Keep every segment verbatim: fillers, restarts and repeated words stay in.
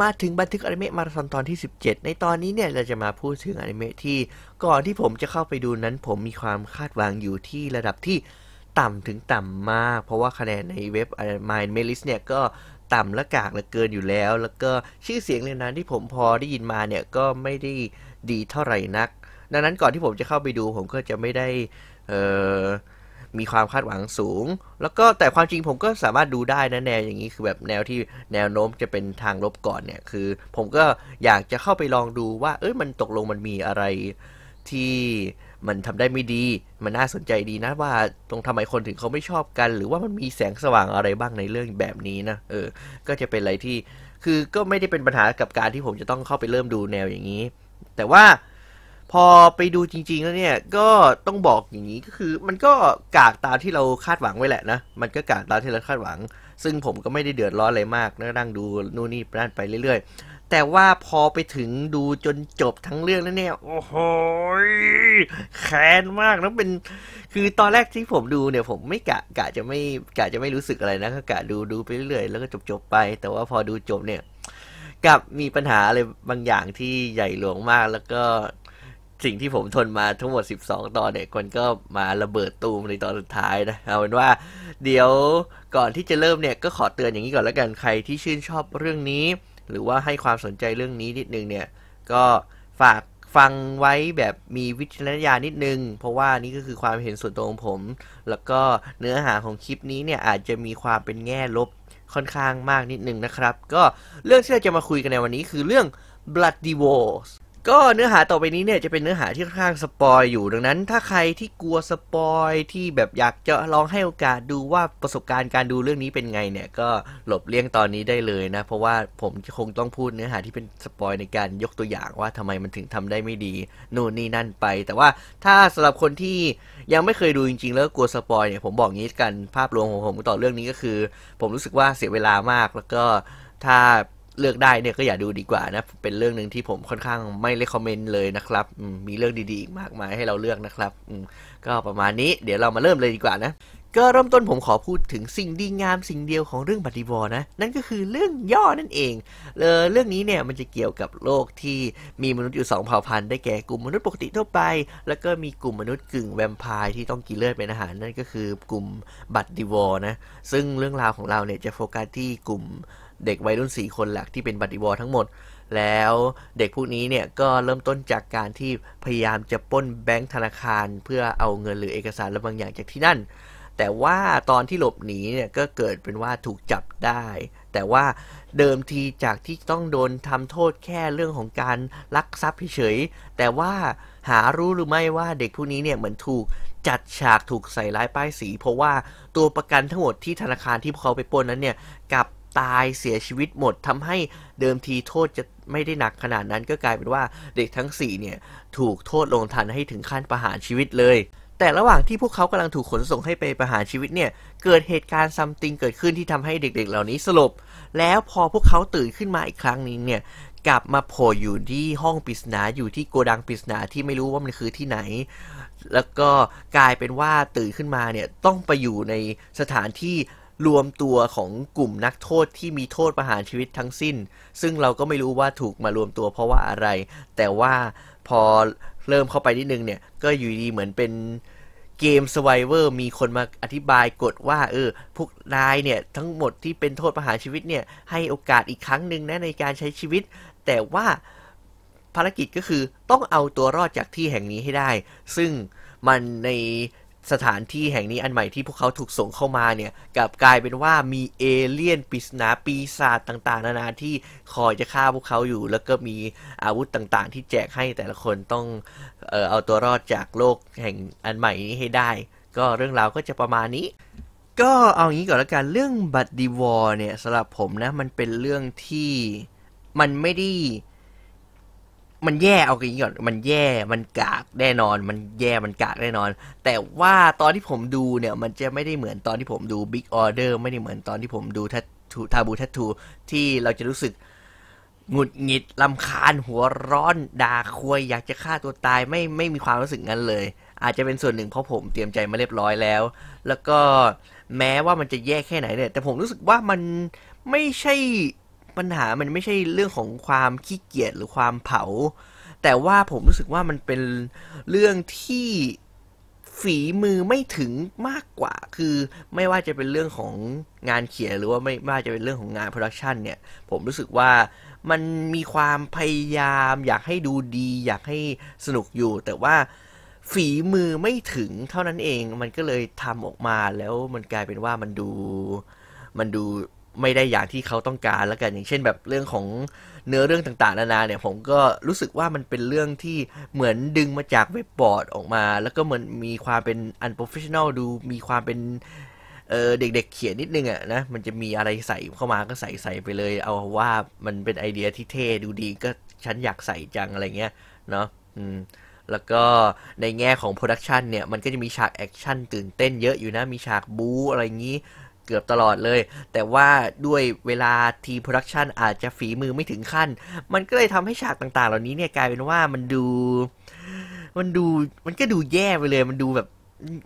มาถึงบันทึกอนิเมะมาราธอนตอนที่สิบเจ็ดในตอนนี้เนี่ยเราจะมาพูดถึงอนิเมะที่ก่อนที่ผมจะเข้าไปดูนั้นผมมีความคาดหวังอยู่ที่ระดับที่ต่ำถึงต่ำมากเพราะว่าคะแนนในเว็บ Anime List เนี่ยก็ต่ำและกากและเกินอยู่แล้วแล้วก็ชื่อเสียงเรื่องนั้นที่ผมพอได้ยินมาเนี่ยก็ไม่ได้ดีเท่าไหร่นักดังนั้นก่อนที่ผมจะเข้าไปดูผมก็จะไม่ได้เอ่อมีความคาดหวังสูงแล้วก็แต่ความจริงผมก็สามารถดูได้นะแนวอย่างนี้คือแบบแนวที่แนวโน้มจะเป็นทางลบก่อนเนี่ยคือผมก็อยากจะเข้าไปลองดูว่าเอ้ยมันตกลงมันมีอะไรที่มันทำได้ไม่ดีมันน่าสนใจดีนะว่าตรงทำไมคนถึงเขาไม่ชอบกันหรือว่ามันมีแสงสว่างอะไรบ้างในเรื่องแบบนี้นะเออก็จะเป็นอะไรที่คือก็ไม่ได้เป็นปัญหากับการที่ผมจะต้องเข้าไปเริ่มดูแนวอย่างนี้แต่ว่าพอไปดูจริงๆแล้วเนี่ยก็ต้องบอกอย่างนี้ก็คือมันก็กากตามที่เราคาดหวังไว้แหละนะมันก็กากตามที่เราคาดหวังซึ่งผมก็ไม่ได้เดือดร้อนอะไรมากนั่งดูนู่นนี่นั่นไปเรื่อยๆแต่ว่าพอไปถึงดูจนจบทั้งเรื่องแล้วเนี่ยโอ้โหแค้นมากนะเป็นคือตอนแรกที่ผมดูเนี่ยผมไม่กะกะจะไม่กะจะไม่รู้สึกอะไรนะก็กะดูดูไปเรื่อยๆแล้วก็จบๆไปแต่ว่าพอดูจบเนี่ยกับมีปัญหาอะไรบางอย่างที่ใหญ่หลวงมากแล้วก็สิ่งที่ผมทนมาทั้งหมดสิบสองตอนเนี่ยคนก็มาระเบิดตูมในตอนสุดท้ายนะเอาเป็นว่าเดี๋ยวก่อนที่จะเริ่มเนี่ยก็ขอเตือนอย่างนี้ก่อนแล้วกันใครที่ชื่นชอบเรื่องนี้หรือว่าให้ความสนใจเรื่องนี้นิดนึงเนี่ยก็ฝากฟังไว้แบบมีวิจารณญาณนิดนึงเพราะว่านี่ก็คือความเห็นส่วนตัวของผมแล้วก็เนื้อหาของคลิปนี้เนี่ยอาจจะมีความเป็นแง่ลบค่อนข้างมากนิดนึงนะครับก็เรื่องที่เราจะมาคุยกันในวันนี้คือเรื่อง Bloodivoresก็เนื้อหาต่อไปนี้เนี่ยจะเป็นเนื้อหาที่ค่อนข้างสปอยอยู่ดังนั้นถ้าใครที่กลัวสปอยที่แบบอยากจะลองให้โอกาสดูว่าประสบการณ์การดูเรื่องนี้เป็นไงเนี่ยก็หลบเลี่ยงตอนนี้ได้เลยนะเพราะว่าผมคงต้องพูดเนื้อหาที่เป็นสปอยในการยกตัวอย่างว่าทำไมมันถึงทำได้ไม่ดีนู่นนี่นั่นไปแต่ว่าถ้าสำหรับคนที่ยังไม่เคยดูจริงๆแล้วกลัวสปอยเนี่ยผมบอกงี้กันภาพรวมของผมต่อเรื่องนี้ก็คือผมรู้สึกว่าเสียเวลามากแล้วก็ถ้าเลือกได้เนี่ยก็อย่าดูดีกว่านะเป็นเรื่องหนึ่งที่ผมค่อนข้างไม่เรคคอมเมนต์เลยนะครับ ม, มีเรื่องดีๆมากมายให้เราเลือกนะครับก็ประมาณนี้เดี๋ยวเรามาเริ่มเลยดีกว่านะก็เริ่มต้นผมขอพูดถึงสิ่งดีงามสิ่งเดียวของเรื่องBloodivoresนะนั่นก็คือเรื่องย่อนั่นเองเออเรื่องนี้เนี่ยมันจะเกี่ยวกับโลกที่มีมนุษย์อยู่สองเผ่าพันธุ์ได้แก่กลุ่มมนุษย์ปกติทั่วไปแล้วก็มีกลุ่มมนุษย์กึ่งแวมไพร์ที่ต้องกินเลือดเป็นอาหารนั่นก็คือกลุ่มBloodivoresนะซึ่งเรื่องราวของเราเนี่ยจะโฟกัสที่กลุ่มเด็กวัยรุ่นสี่คนหลักที่เป็นBloodivoresทั้งหมดแล้วเด็กพวกนี้เนี่ยก็เริ่มต้นจากการที่พยายามจะปล้นแบงค์ธนาคารเพื่อเอาเงินหรือเอกสารอะไรบางอย่างจากที่นั่นแต่ว่าตอนที่หลบหนีเนี่ยก็เกิดเป็นว่าถูกจับได้แต่ว่าเดิมทีจากที่ต้องโดนทำโทษแค่เรื่องของการลักทรัพย์เฉยแต่ว่าหารู้หรือไม่ว่าเด็กผู้นี้เนี่ยเหมือนถูกจัดฉากถูกใส่ร้ายป้ายสีเพราะว่าตัวประกันทั้งหมดที่ธนาคารที่พวกเขาไปปล้นนั้นเนี่ยกับตายเสียชีวิตหมดทำให้เดิมทีโทษจะไม่ได้หนักขนาดนั้นก็กลายเป็นว่าเด็กทั้งสี่เนี่ยถูกโทษลงทันให้ถึงขั้นประหารชีวิตเลยแต่ระหว่างที่พวกเขากำลังถูกขนส่งให้ไปประหารชีวิตเนี่ยเกิดเหตุการณ์ซัมติงเกิดขึ้นที่ทำให้เด็กๆ เ, เหล่านี้สลบแล้วพอพวกเขาตื่นขึ้นมาอีกครั้งนี้เนี่ยกลับมาโผล่อยู่ที่ห้องปริศนาอยู่ที่โกดังปริศนาที่ไม่รู้ว่ามันคือที่ไหนแล้วก็กลายเป็นว่าตื่นขึ้นมาเนี่ยต้องไปอยู่ในสถานที่รวมตัวของกลุ่มนักโทษที่มีโทษประหารชีวิตทั้งสิ้นซึ่งเราก็ไม่รู้ว่าถูกมารวมตัวเพราะว่าอะไรแต่ว่าพอเริ่มเข้าไปนิดนึงเนี่ยก็อยู่ดีเหมือนเป็นเกม Survivor มีคนมาอธิบายกฎว่าเออพวกนายเนี่ยทั้งหมดที่เป็นโทษประหารชีวิตเนี่ยให้โอกาสอีกครั้งหนึ่งนะในการใช้ชีวิตแต่ว่าภารกิจก็คือต้องเอาตัวรอดจากที่แห่งนี้ให้ได้ซึ่งมันในสถานที่แห่งนี้อันใหม่ที่พวกเขาถูกส่งเข้ามาเนี่ยกลับกลายเป็นว่ามีเอเลี่ยนปริศนาปีศาจต่างๆนานาที่คอยจะฆ่าพวกเขาอยู่แล้วก็มีอาวุธต่างๆที่แจกให้แต่ละคนต้องเอ่อเอาตัวรอดจากโลกแห่งอันใหม่นี้ให้ได้ก็เรื่องราวก็จะประมาณนี้ก็เอางี้ก่อนละกันเรื่องBloodivoresเนี่ยสำหรับผมนะมันเป็นเรื่องที่มันไม่ได้มันแย่เอาอย่างนี้ก่อนมันแย่มันกากแน่นอนมันแย่มันกากแน่นอนแต่ว่าตอนที่ผมดูเนี่ยมันจะไม่ได้เหมือนตอนที่ผมดู Big Order ไม่ได้เหมือนตอนที่ผมดู Taboo Tattoo ที่เราจะรู้สึกหงุดหงิดรำคาญหัวร้อนด่าควยอยากจะฆ่าตัวตายไม่ไม่มีความรู้สึกงั้นเลยอาจจะเป็นส่วนหนึ่งเพราะผมเตรียมใจมาเรียบร้อยแล้วแล้วก็แม้ว่ามันจะแย่แค่ไหนเนี่ยแต่ผมรู้สึกว่ามันไม่ใช่ ปัญหามันไม่ใช่เรื่องของความขี้เกียจหรือความเผาแต่ว่าผมรู้สึกว่ามันเป็นเรื่องที่ฝีมือไม่ถึงมากกว่าคือไม่ว่าจะเป็นเรื่องของงานเขียนหรือว่าไม่ว่าจะเป็นเรื่องของงานโปรดักชันเนี่ยผมรู้สึกว่ามันมีความพยายามอยากให้ดูดีอยากให้สนุกอยู่แต่ว่าฝีมือไม่ถึงเท่านั้นเองมันก็เลยทำออกมาแล้วมันกลายเป็นว่ามันดูมันดูไม่ได้อย่างที่เขาต้องการแล้วกันอย่างเช่นแบบเรื่องของเนื้อเรื่องต่างๆนานาเนี่ยผมก็รู้สึกว่ามันเป็นเรื่องที่เหมือนดึงมาจากเว็บบอร์ดออกมาแล้วก็เหมือนมีความเป็นอันโปรเฟสชันนอลดูมีความเป็นเออเด็กๆเขียนนิดนึงอ่ะนะมันจะมีอะไรใส่เข้ามาก็ใส่ใส่ไปเลยเอาว่ามันเป็นไอเดียที่เท่ดูดีก็ฉันอยากใส่จังอะไรเงี้ยเนาะอืมแล้วก็ในแง่ของโปรดักชันเนี่ยมันก็จะมีฉากแอคชั่นตื่นเต้นเยอะอยู่นะมีฉากบู๊อะไรอย่างนี้เกือบตลอดเลยแต่ว่าด้วยเวลาทีโปรดักชันอาจจะฝีมือไม่ถึงขั้นมันก็เลยทำให้ฉากต่างๆเหล่านี้เนี่ยกลายเป็นว่ามันดูมันดูมันก็ดูแย่ไปเลยมันดูแบบ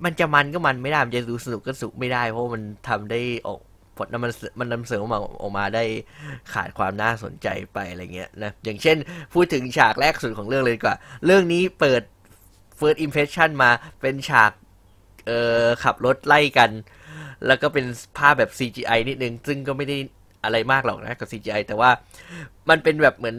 มันจะมันก็มันไม่ได้มันจะดูสนุกก็สนุกไม่ได้เพราะมันทำได้ออกผลมันมันนำเสนอมาออกมาได้ขาดความน่าสนใจไปอะไรเงี้ยนะอย่างเช่นพูดถึงฉากแรกสุดของเรื่องเลยดีกว่าเรื่องนี้เปิด first impression มาเป็นฉากเอ่อขับรถไล่กันแล้วก็เป็นภาพแบบ ซี จี ไอ นิดนึงซึ่งก็ไม่ได้อะไรมากหรอกนะกับ ซี จี ไอ แต่ว่ามันเป็นแบบเหมือน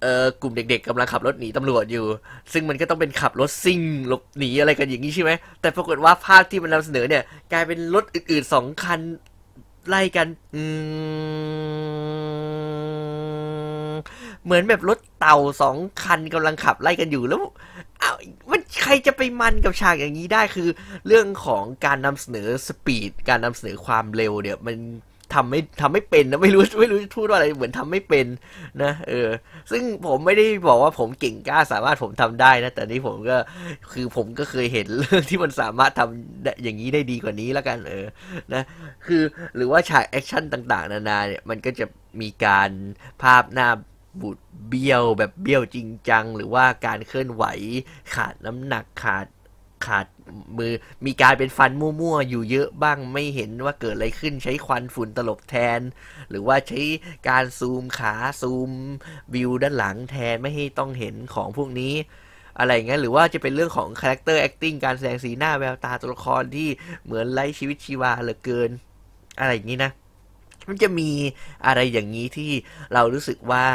เอ่อกลุ่มเด็กๆกำลังขับรถหนีตำรวจอยู่ซึ่งมันก็ต้องเป็นขับรถซิ่งหลบหนีอะไรกันอย่างนี้ใช่ไหมแต่ปรากฏว่าภาพที่มันนำเสนอเนี่ยกลายเป็นรถอื่นๆสองคันไล่กันเหมือนแบบรถเต่าสองคันกำลังขับไล่กันอยู่แล้วเอามันใครจะไปมันกับฉากอย่างนี้ได้คือเรื่องของการนำเสนอสปีดการนำเสนอความเร็วเนี่ยมันทำไม่ทำไม่เป็นนะไม่รู้ไม่รู้พูดว่าอะไรเหมือนทำไม่เป็นนะเออซึ่งผมไม่ได้บอกว่าผมเก่งกล้าสามารถผมทำได้นะแต่นี้ผมก็คือผมก็เคยเห็นเรื่องที่มันสามารถทำอย่างนี้ได้ดีกว่านี้แล้วกันเออนะคือหรือว่าฉากแอคชั่นต่างๆนานาเนี่ยมันก็จะมีการภาพหน้าบูดเบี้ยวแบบเบี้ยวจริงจังหรือว่าการเคลื่อนไหวขาดน้ำหนักขาดขาดมือมีการเป็นฟันมั่วๆอยู่เยอะบ้างไม่เห็นว่าเกิดอะไรขึ้นใช้ควันฝุ่นตลบแทนหรือว่าใช้การซูมขาซูมวิวด้านหลังแทนไม่ให้ต้องเห็นของพวกนี้อะไรอย่างเงี้ยหรือว่าจะเป็นเรื่องของคาแรคเตอร์แอคติ้งการแสดงสีหน้าแววตาตัวละครที่เหมือนไร้ชีวิตชีวาเหลือเกินอะไรอย่างนี้นะมันจะมีอะไรอย่างนี้ที่เรารู้สึกว่า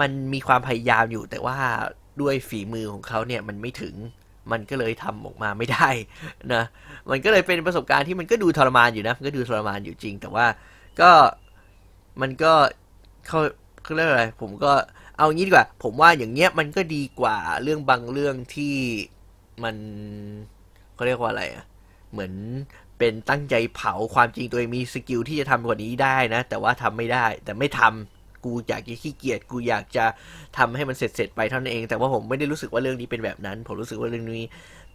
มันมีความพยายามอยู่แต่ว่าด้วยฝีมือของเขาเนี่ยมันไม่ถึงมันก็เลยทำออกมาไม่ได้นะมันก็เลยเป็นประสบการณ์ที่มันก็ดูทรมานอยู่นะมันก็ดูทรมานอยู่จริงแต่ว่าก็มันก็เขาเขาเรียกอะไรผมก็เอางี้ดีกว่าผมว่าอย่างเงี้ยมันก็ดีกว่าเรื่องบางเรื่องที่มันเขาเรียกว่าอะไรอ่ะเหมือนเป็นตั้งใจเผาความจริงตัวเองมีสกิลที่จะทำกว่านี้ได้นะแต่ว่าทำไม่ได้แต่ไม่ทำกูอยากจะขี้เกียจกูอยากจะทำให้มันเสร็จๆไปเท่านั้นเองแต่ว่าผมไม่ได้รู้สึกว่าเรื่องนี้เป็นแบบนั้นผมรู้สึกว่าเรื่องนี้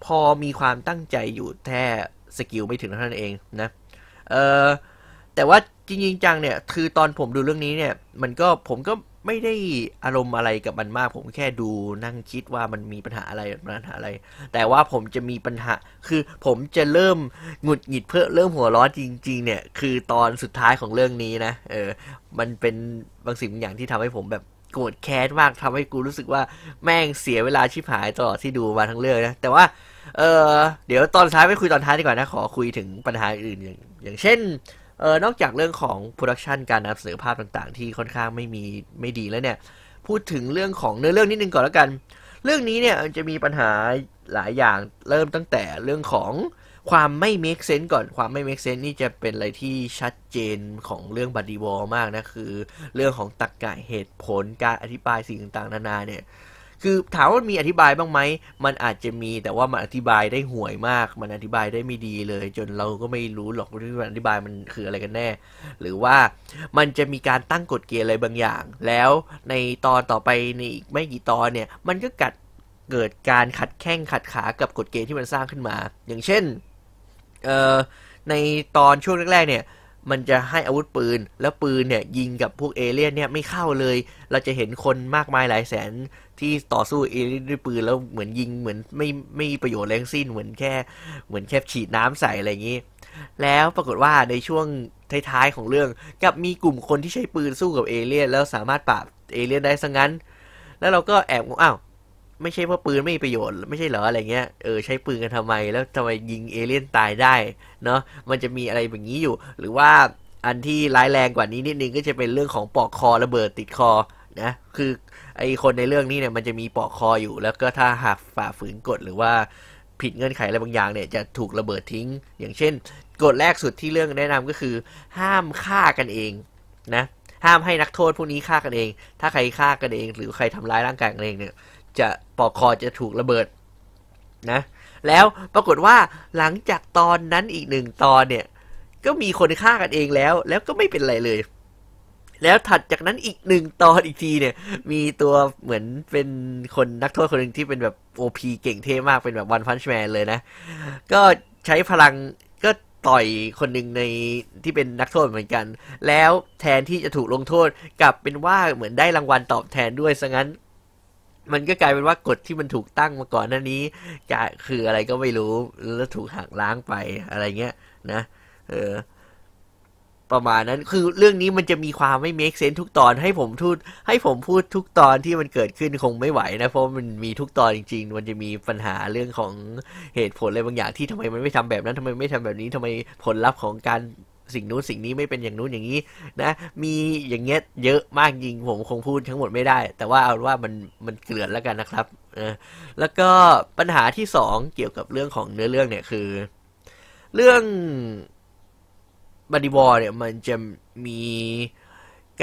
พอมีความตั้งใจอยู่แท้สกิลไม่ถึงเท่านั้นเองนะเออแต่ว่าจริงๆจังเนี่ยคือตอนผมดูเรื่องนี้เนี่ยมันก็ผมก็ไม่ได้อารมณ์อะไรกับมันมากผมแค่ดูนั่งคิดว่ามันมีปัญหาอะไรปัญหาอะไรแต่ว่าผมจะมีปัญหาคือผมจะเริ่มหงุดหงิดเพื่อเริ่มหัวร้อนจริงๆเนี่ยคือตอนสุดท้ายของเรื่องนี้นะเออมันเป็นบางสิ่งบางอย่างที่ทำให้ผมแบบโกรธแค้นมากทำให้กูรู้สึกว่าแม่งเสียเวลาชิบหายตลอดที่ดูมาทั้งเรื่องนะแต่ว่าเออเดี๋ยวตอนท้ายไม่คุยตอนท้ายดีกว่านะขอคุยถึงปัญหาอื่นอย่างอย่างเช่นเออนอกจากเรื่องของโปรดักชันการนำเสนอภาพต่างๆที่ค่อนข้างไม่มีไม่ดีแล้วเนี่ยพูดถึงเรื่องของเนื้อเรื่องนิดนึงก่อนแล้วกันเรื่องนี้เนี่ยจะมีปัญหาหลายอย่างเริ่มตั้งแต่เรื่องของความไม่ make sense ก่อนความไม่ make sense นี่จะเป็นอะไรที่ชัดเจนของเรื่อง Bloodivores มากนะคือเรื่องของตรรกะเหตุผลการอธิบายสิ่งต่างๆนานาเนี่ยคือถามว่ามีอธิบายบ้างไหมมันอาจจะมีแต่ว่ามันอธิบายได้ห่วยมากมันอธิบายได้ไม่ดีเลยจนเราก็ไม่รู้หรอกว่าที่มันอธิบายมันคืออะไรกันแน่หรือว่ามันจะมีการตั้งกฎเกณฑ์อะไรบางอย่างแล้วในตอนต่อไปในอีกไม่กี่ตอนเนี่ยมันก็กัดเกิดการขัดแข้งขัดขากับกฎเกณฑ์ที่มันสร้างขึ้นมาอย่างเช่นเอ่อในตอนช่วงแรกๆเนี่ย มันจะให้อาวุธปืนแล้วปืนเนี่ยยิงกับพวกเอเลี่ยนเนี่ยไม่เข้าเลยเราจะเห็นคนมากมายหลายแสนที่ต่อสู้เอเลี่ยนด้วยปืนแล้วเหมือนยิงเหมือนไม่ไม่ประโยชน์แรงสิ้นเหมือนแค่เหมือนแค่ฉีดน้ำใส่อะไรอย่างนี้แล้วปรากฏว่าในช่วงท้ายๆของเรื่องกับมีกลุ่มคนที่ใช้ปืนสู้กับเอเลี่ยนแล้วสามารถปราบเอเลี่ยนได้ซะงั้นแล้วเราก็แอบอ้าวไม่ใช่ว่าปืนไม่มีประโยชน์ไม่ใช่เหรออะไรเงี้ยเออใช้ปืนกันทำไมแล้วทำไมยิงเอเลี่ยนตายได้เนาะมันจะมีอะไรแบบนี้อยู่หรือว่าอันที่ร้ายแรงกว่านี้นิดนึงก็จะเป็นเรื่องของปอกคอระเบิดติดคอนะคือไอคนในเรื่องนี้เนี่ยมันจะมีปอกคออยู่แล้วก็ถ้าหากฝ่าฝืนกฎหรือว่าผิดเงื่อนไขอะไรบางอย่างเนี่ยจะถูกระเบิดทิ้งอย่างเช่นกฎแรกสุดที่เรื่องแนะนำก็คือห้ามฆ่ากันเองนะห้ามให้นักโทษพวกนี้ฆ่ากันเองถ้าใครฆ่ากันเองหรือใครทำร้ายร่างกายกันเองเนี่ยจะปอกคอจะถูกระเบิดนะแล้วปรากฏว่าหลังจากตอนนั้นอีกหนึ่งตอนเนี่ยก็มีคนฆ่ากันเองแล้วแล้วก็ไม่เป็นไรเลยแล้วถัดจากนั้นอีกหนึ่งตอนอีกทีเนี่ยมีตัวเหมือนเป็นคนนักโทษคนหนึ่งที่เป็นแบบโอพีเก่งเท่มากเป็นแบบวันพันช์แมนเลยนะก็ใช้พลังก็ต่อยคนหนึ่งในที่เป็นนักโทษเหมือนกันแล้วแทนที่จะถูกลงโทษกลับเป็นว่าเหมือนได้รางวัลตอบแทนด้วยซะงั้นมันก็กลายเป็นว่ากฎที่มันถูกตั้งมาก่อนหน้านี้จะคืออะไรก็ไม่รู้แล้วถูกหักล้างไปอะไรเงี้ยนะเออประมาณนั้นคือเรื่องนี้มันจะมีความไม่เมคเซนส์ทุกตอนให้ผมพูดให้ผมพูดทุกตอนที่มันเกิดขึ้นคงไม่ไหวนะเพราะมันมีทุกตอนจริงๆมันจะมีปัญหาเรื่องของเหตุผลอะไรบางอย่างที่ทำไมมันไม่ทำแบบนั้นทำไมไม่ทำแบบนี้ทำไมผลลัพธ์ของการสิ่งนู้นสิ่งนี้ไม่เป็นอย่างนู้นอย่างนี้นะมีอย่างเงี้ยเยอะมากจริงผมคงพูดทั้งหมดไม่ได้แต่ว่าเอาว่ามันมันเกลื่อนแล้วกันนะครับนะแล้วก็ปัญหาที่สองเกี่ยวกับเรื่องของเนื้อเรื่องเนี่ยคือเรื่องBloodivoresเนี่ยมันจะมี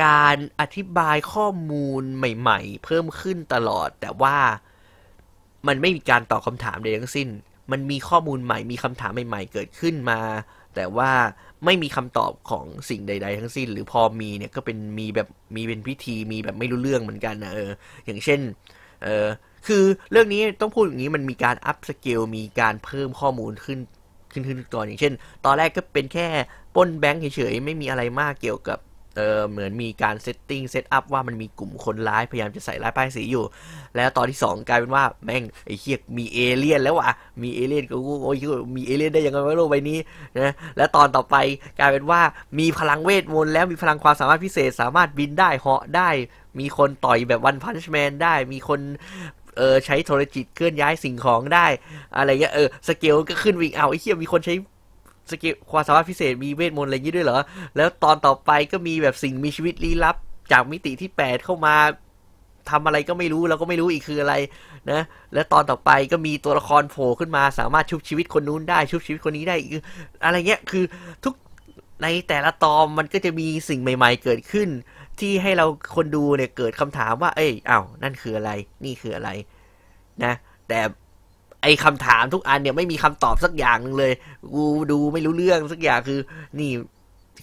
การอธิบายข้อมูลใหม่ๆเพิ่มขึ้นตลอดแต่ว่ามันไม่มีการตอบคำถามใดทั้งสิ้นมันมีข้อมูลใหม่มีคำถามใหม่ๆเกิดขึ้นมาแต่ว่าไม่มีคำตอบของสิ่งใดๆทั้งสิ้นหรือพอมีเนี่ยก็เป็นมีแบบมีเป็นพิธีมีแบบไม่รู้เรื่องเหมือนกันนะเอออย่างเช่นเออคือเรื่องนี้ต้องพูดอย่างนี้มันมีการอัพสเกลมีการเพิ่มข้อมูลขึ้นขึ้นขึ้นก่อนอย่างเช่นตอนแรกก็เป็นแค่ป้นแบงค์เฉยๆไม่มีอะไรมากเกี่ยวกับเออเหมือนมีการเซตติ้งเซตอัพว่ามันมีกลุ่มคนร้ายพยายามจะใส่ร้ายป้ายสีอยู่แล้วตอนที่สองกลายเป็นว่าแม่งไอ้เหี้ยมีเอเลี่ยนแล้วว่ะมีเอเลี่ยนก็โอ้ยมีเอเลี่ยนได้ยังไงวะโลกใบนี้นะแล้วตอนต่อไปกลายเป็นว่ามีพลังเวทมนต์แล้วมีพลังความสามารถพิเศษสามารถบินได้เหาะได้มีคนต่อยแบบวันพันช์แมนได้มีคนเออใช้โทรจิตเคลื่อนย้ายสิ่งของได้อะไรเงี้ยเออสเกลก็ขึ้นวิ่งเอาไอ้เหี้ยมีคนใช้สกิลความสามารถพิเศษมีเวทมนต์อะไรอย่างนี้ด้วยเหรอแล้วตอนต่อไปก็มีแบบสิ่งมีชีวิตลี้ลับจากมิติที่แปดเข้ามาทำอะไรก็ไม่รู้เราก็ไม่รู้อีกคืออะไรนะแล้วตอนต่อไปก็มีตัวละครโผล่ขึ้นมาสามารถชุบชีวิตคนนู้นได้ชุบชีวิตคนนี้ได้อีกอะไรเงี้ยคือทุกในแต่ละตอนมันก็จะมีสิ่งใหม่ๆเกิดขึ้นที่ให้เราคนดูเนี่ยเกิดคำถามว่าเอ้ยอ้าวนั่นคืออะไรนี่คืออะไรนะแต่ไอ้คำถามทุกอันเนี่ยไม่มีคำตอบสักอย่างนึงเลยกูดูไม่รู้เรื่องสักอย่างคือนี่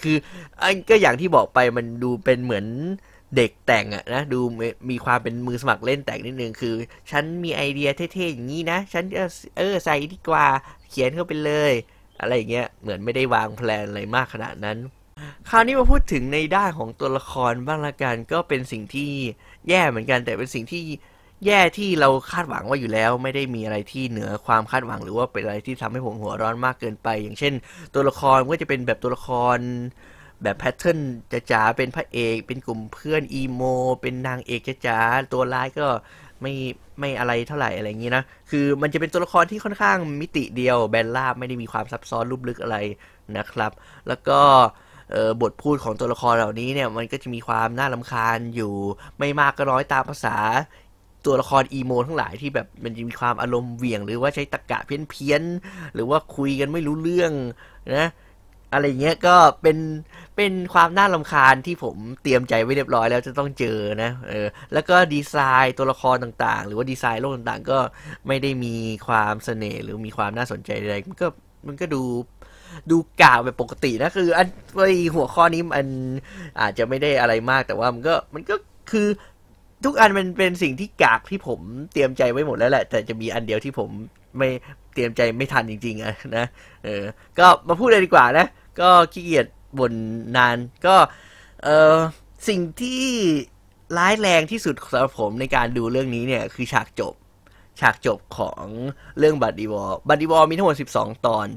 คือไอ้ก็อย่างที่บอกไปมันดูเป็นเหมือนเด็กแต่งอะนะดูมีความเป็นมือสมัครเล่นแต่งนิดนึงคือฉันมีไอเดียเท่ๆอย่างนี้นะฉันเออใส่ดีกว่าเขียนเข้าไปเลยอะไรอย่างเงี้ยเหมือนไม่ได้วางแผนอะไรมากขนาดนั้นคราวนี้มาพูดถึงในด้านของตัวละครบ้างละกันก็เป็นสิ่งที่แย่เหมือนกันแต่เป็นสิ่งที่แย่ที่เราคาดหวังว่าอยู่แล้วไม่ได้มีอะไรที่เหนือความคาดหวังหรือว่าเป็นอะไรที่ทำให้ผมหัวร้อนมากเกินไปอย่างเช่นตัวละครก็จะเป็นแบบตัวละครแบบแพทเทิร์นจ๋าๆเป็นพระเอกเป็นกลุ่มเพื่อนอีโมเป็นนางเอกจ๋าๆตัวร้ายก็ไม่ไม่อะไรเท่าไหร่อะไรอย่างนี้นะคือมันจะเป็นตัวละครที่ค่อนข้างมิติเดียวแบนราบไม่ได้มีความซับซ้อนลึกลึกอะไรนะครับแล้วก็บทพูดของตัวละครเหล่านี้เนี่ยมันก็จะมีความน่ารำคาญอยู่ไม่มากก็น้อยตามภาษาตัวละครอีโมทั้งหลายที่แบบมันจะมีความอารมณ์เหวี่ยงหรือว่าใช้ตรรกะเพี้ยนๆหรือว่าคุยกันไม่รู้เรื่องนะอะไรเงี้ยก็เป็นเป็นความน่ารำคาญที่ผมเตรียมใจไว้เรียบร้อยแล้วจะต้องเจอนะเออแล้วก็ดีไซน์ตัวละครต่างๆหรือว่าดีไซน์โลกต่างๆก็ไม่ได้มีความเสน่ห์หรือมีความน่าสนใจใดๆมันก็มันก็ดูดูกล่าวแบบปกตินะคืออันหัวข้อนี้มันอาจจะไม่ได้อะไรมากแต่ว่ามันก็มันก็คือทุกอันมันเป็นสิ่งที่กากที่ผมเตรียมใจไว้หมดแล้วแหละแต่จะมีอันเดียวที่ผมไม่เตรียมใจไม่ทันจริงๆอะนะเออก็มาพูดเลยดีกว่านะก็ขี้เกียจ บ่นนานก็เออสิ่งที่ร้ายแรงที่สุดสำหรับผมในการดูเรื่องนี้เนี่ยคือฉากจบฉากจบของเรื่องBloodivores Bloodivoresมีทั้งหมดสิบสองตอน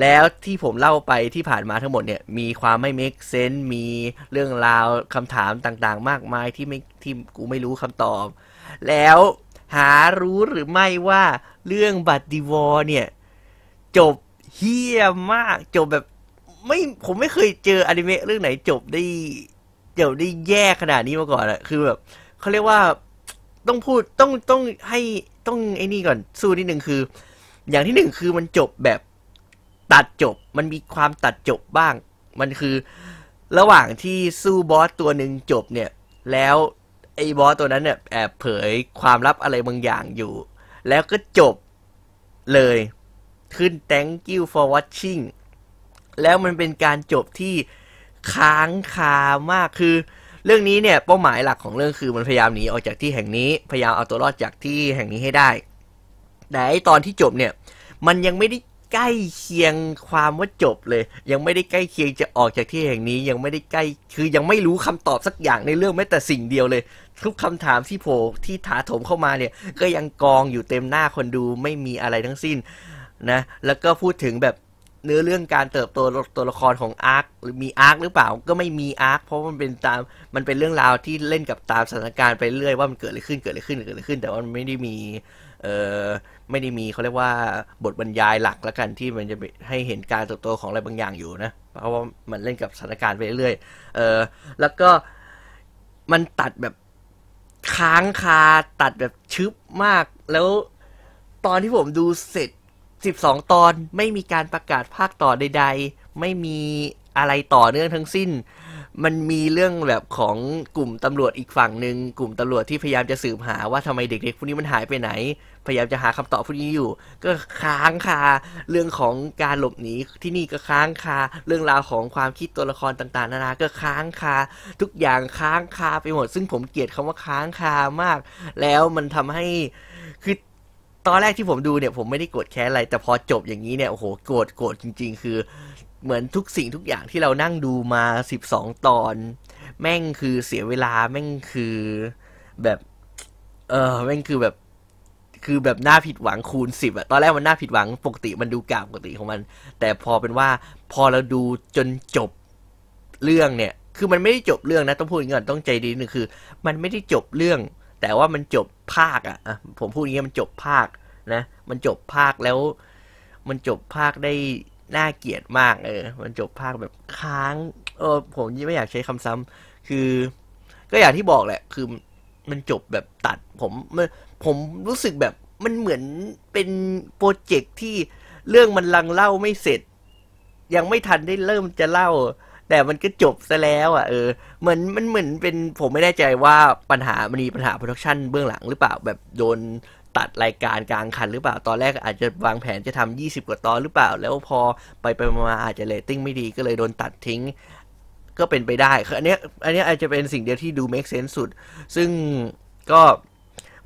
แล้วที่ผมเล่าไปที่ผ่านมาทั้งหมดเนี่ยมีความไม่ make sense มีเรื่องราวคำถามต่างๆมากมายที่ไม่ที่กูไม่รู้คำตอบแล้วหารู้หรือไม่ว่าเรื่องBloodivoresเนี่ยจบเหี้ยมากจบแบบไม่ผมไม่เคยเจออนิเมะเรื่องไหนจบได้จบได้แย่ขนาดนี้มาก่อนอะคือแบบเขาเรียกว่าต้องพูดต้องต้องให้ต้องไอ้นี่ก่อนสู้นิดหนึ่งคืออย่างที่หนึ่งคือมันจบแบบตัดจบมันมีความตัดจบบ้างมันคือระหว่างที่สู้บอสตัวหนึ่งจบเนี่ยแล้วไอ้บอสตัวนั้นเนี่ยแอบเผยความลับอะไรบางอย่างอยู่แล้วก็จบเลยขึ้น thank you for watching แล้วมันเป็นการจบที่ค้างคามากคือเรื่องนี้เนี่ยเป้าหมายหลักของเรื่องคือมันพยายามหนีออกจากที่แห่งนี้พยายามเอาตัวรอดจากที่แห่งนี้ให้ได้แต่ไอ้ตอนที่จบเนี่ยมันยังไม่ได้ใกล้เคียงความว่าจบเลยยังไม่ได้ใกล้เคียงจะออกจากที่แห่งนี้ยังไม่ได้ใกล้คือยังไม่รู้คำตอบสักอย่างในเรื่องแม้แต่สิ่งเดียวเลยทุกคำถามที่โผล่ที่ถาโถมเข้ามาเนี่ยก็ยังกองอยู่เต็มหน้าคนดูไม่มีอะไรทั้งสิ้นนะแล้วก็พูดถึงแบบเนื้อเรื่องการเติบโตตัวละครของอาร์คหรือมีอาร์คหรือเปล่าก็ไม่มีอาร์คเพราะมันเป็นตามมันเป็นเรื่องราวที่เล่นกับตามสถานการณ์ไปเรื่อยว่ามันเกิดอะไรขึ้นเกิดอะไรขึ้นเกิดอะไรขึ้นแต่ว่ามันไม่ได้มีเอ่อไม่ได้มีเขาเรียกว่าบทบรรยายหลักละกันที่มันจะให้เห็นการเติบโตของอะไรบางอย่างอยู่นะเพราะว่ามันเล่นกับสถานการณ์ไปเรื่อยเออแล้วก็มันตัดแบบค้างคาตัดแบบชึบมากแล้วตอนที่ผมดูเสร็จสิบสองตอนไม่มีการประกาศภาคต่อใดๆไม่มีอะไรต่อเนื่องทั้งสิ้นมันมีเรื่องแบบของกลุ่มตำรวจอีกฝั่งหนึ่งกลุ่มตำรวจที่พยายามจะสืบหาว่าทำไมเด็กๆพวกนี้มันหายไปไหนพยายามจะหาคำตอบพวกนี้อยู่ก็ค้างคาเรื่องของการหลบหนีที่นี่ก็ค้างคาเรื่องราวของความคิดตัวละครต่างๆนานาก็ค้างคาทุกอย่างค้างคาไปหมดซึ่งผมเกลียดคำว่าค้างคามากแล้วมันทำให้คือตอนแรกที่ผมดูเนี่ยผมไม่ได้โกรธแค้นอะไรแต่พอจบอย่างนี้เนี่ยโอ้โหโกรธโกรธจริงๆคือเหมือนทุกสิ่งทุกอย่างที่เรานั่งดูมาสิบสองตอนแม่งคือเสียเวลาแม่งคือแบบเออแม่งคือแบบคือแบบน่าผิดหวังคูณสิบอะตอนแรกมันน่าผิดหวังปกติมันดูกาบปกติของมันแต่พอเป็นว่าพอเราดูจนจบเรื่องเนี่ยคือมันไม่ได้จบเรื่องนะต้องพูดอย่างนี้ก่อนต้องใจดีนึงคือมันไม่ได้จบเรื่องแต่ว่ามันจบภาคอ่ะผมพูดอย่างนี้มันจบภาคนะมันจบภาคแล้วมันจบภาคได้น่าเกลียดมากเออมันจบภาคแบบค้างเออผมยิ่งไม่อยากใช้คำซ้ำคือก็อย่างที่บอกแหละคือมันจบแบบตัดผมผมรู้สึกแบบมันเหมือนเป็นโปรเจกต์ที่เรื่องมันลังเล่าไม่เสร็จยังไม่ทันได้เริ่มจะเล่าแต่มันก็จบซะแล้วอ่ะเออเหมือนมันเหมือนเป็นผมไม่แน่ใจว่าปัญหามันมีปัญหาโปรดักชันเบื้องหลังหรือเปล่าแบบโดนตัดรายการกลางคันหรือเปล่าตอนแรกอาจจะวางแผนจะทำยี่สิบกว่าตอนหรือเปล่าแล้วพอไปไปมาอาจจะเรตติ้งไม่ดีก็เลยโดนตัดทิ้งก็เป็นไปได้คืออันเนี้ยอันเนี้ยอาจจะเป็นสิ่งเดียวที่ดู make sense สุดซึ่งก็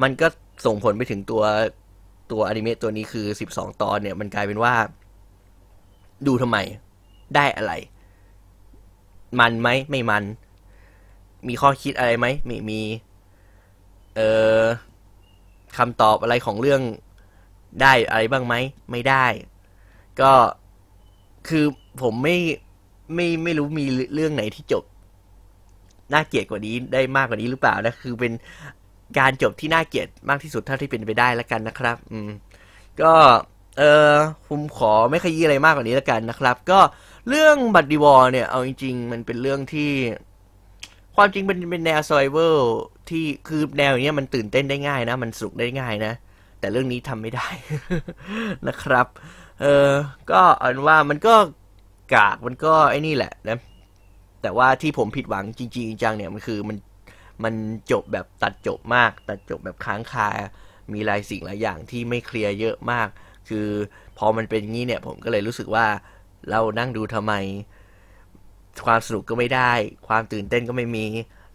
มันก็ส่งผลไปถึงตัวตัวอนิเมะตัวนี้คือสิบสองตอนเนี่ยมันกลายเป็นว่าดูทำไมได้อะไรมันไหมไม่มันมีข้อคิดอะไรไหมไม่มีเออคำตอบอะไรของเรื่องได้อะไรบ้างไหมไม่ได้ก็คือผมไม่ไม่ไม่รู้มีเรื่องไหนที่จบน่าเกลียดกว่านี้ได้มากกว่านี้หรือเปล่านะคือเป็นการจบที่น่าเกลียดมากที่สุดเท่าที่เป็นไปได้แล้วกันนะครับอืมก็เออผมขอไม่ขยี้อะไรมากกว่านี้แล้วกันนะครับก็เรื่องBloodivoresเนี่ยเอาจริงๆมันเป็นเรื่องที่ความจริงเป็นเป็นแนว survival ที่คือแนวอย่างเงี้ยมันตื่นเต้นได้ง่ายนะมันสนุกได้ง่ายนะแต่เรื่องนี้ทำไม่ได้ นะครับเออก็เอาเป็นว่ามันก็กากมันก็ไอ้นี่แหละนะแต่ว่าที่ผมผิดหวังจริงๆจังเนี่ยมันคือมันมันจบแบบตัดจบมากตัดจบแบบค้างคามีหลายสิ่งหลายอย่างที่ไม่เคลียร์เยอะมากคือพอมันเป็นงี้เนี่ยผมก็เลยรู้สึกว่าเรานั่งดูทำไมความสนุกก็ไม่ได้ความตื่นเต้นก็ไม่มี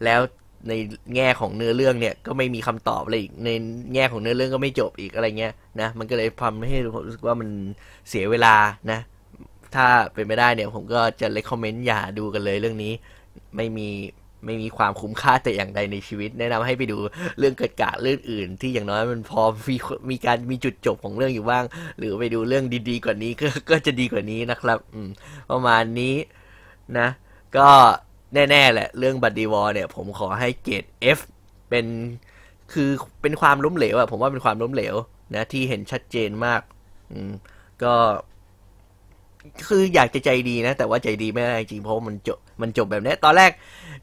แล้วในแง่ของเนื้อเรื่องเนี่ยก็ไม่มีคำตอบอะไรอีกในแง่ของเนื้อเรื่องก็ไม่จบอีกอะไรเงี้ยนะมันก็เลยทำให้ผมรู้สึกว่ามันเสียเวลานะ ถ้าเป็นไม่ได้เนี่ยผมก็จะ recommend อย่าดูกันเลยเรื่องนี้ไม่มีไม่มีความคุ้มค่าแต่อย่างใดในชีวิตแนะนำให้ไปดูเรื่องเกิดกะเรื่องอื่นที่อย่างน้อยมันพอมีมีการมีจุดจบของเรื่องอยู่บ้างหรือไปดูเรื่องดีๆกว่านี้ก็ก็จะดีกว่านี้นะครับอืมประมาณนี้นะก็แน่ๆแหละเรื่อง Bloodivores เนี่ยผมขอให้เกรด เอฟ เป็นคือเป็นความล้มเหลวอะผมว่าเป็นความล้มเหลวนะที่เห็นชัดเจนมากอืมก็คืออยากจะใจดีนะแต่ว่าใจดีไม่ได้จริงเพราะมันจบมันจบแบบนี้ตอนแรก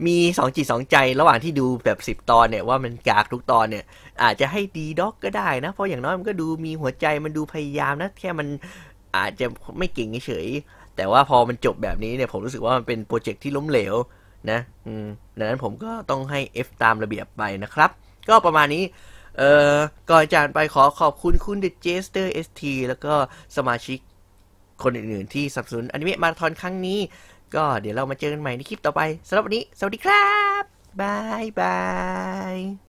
มีสองจิตสองใจระหว่างที่ดูแบบสิบตอนเนี่ยว่ามันกากทุกตอนเนี่ยอาจจะให้ดีด็อกก็ได้นะเพราะอย่างน้อยมันก็ดูมีหัวใจมันดูพยายามนะแค่มันอาจจะไม่เก่งเฉยแต่ว่าพอมันจบแบบนี้เนี่ยผมรู้สึกว่ามันเป็นโปรเจกต์ที่ล้มเหลวนะอืมดังนั้นผมก็ต้องให้ เอฟ ตามระเบียบไปนะครับก็ประมาณนี้เอ่อก่อนจากไปขอขอบคุณคุณเดอะเจสเตอร์ เอส ที แล้วก็สมาชิกคนอื่นๆที่สนับสนุนอนิเมะมาราธอนครั้งนี้ก็เดี๋ยวเรามาเจอกันใหม่ในคลิปต่อไปสำหรับวันนี้สวัสดีครับบายบาย